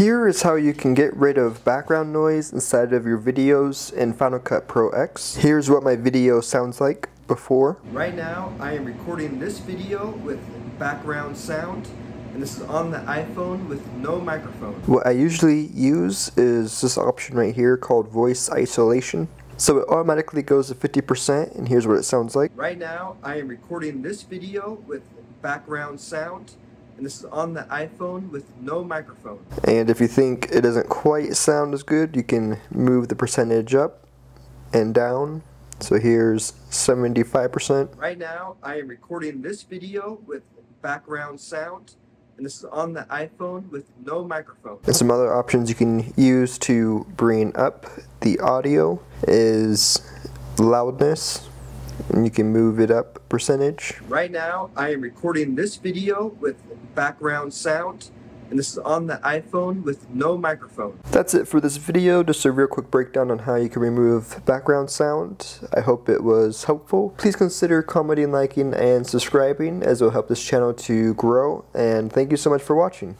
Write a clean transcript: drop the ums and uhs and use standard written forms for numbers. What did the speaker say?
Here is how you can get rid of background noise inside of your videos in Final Cut Pro X. Here's what my video sounds like before. Right now I am recording this video with background sound, and this is on the iPhone with no microphone. What I usually use is this option right here called Voice Isolation. So it automatically goes to 50%, and here's what it sounds like. Right now I am recording this video with background sound, and this is on the iPhone with no microphone. And if you think it doesn't quite sound as good, you can move the percentage up and down. So here's 75%. Right now I am recording this video with background sound, and this is on the iPhone with no microphone. And some other options you can use to bring up the audio is loudness, and you can move it up percentage. Right now I am recording this video with background sound, and this is on the iPhone with no microphone. That's it for this video, just a real quick breakdown on how you can remove background sound. I hope it was helpful. Please consider commenting, liking, and subscribing, as it will help this channel to grow. And thank you so much for watching.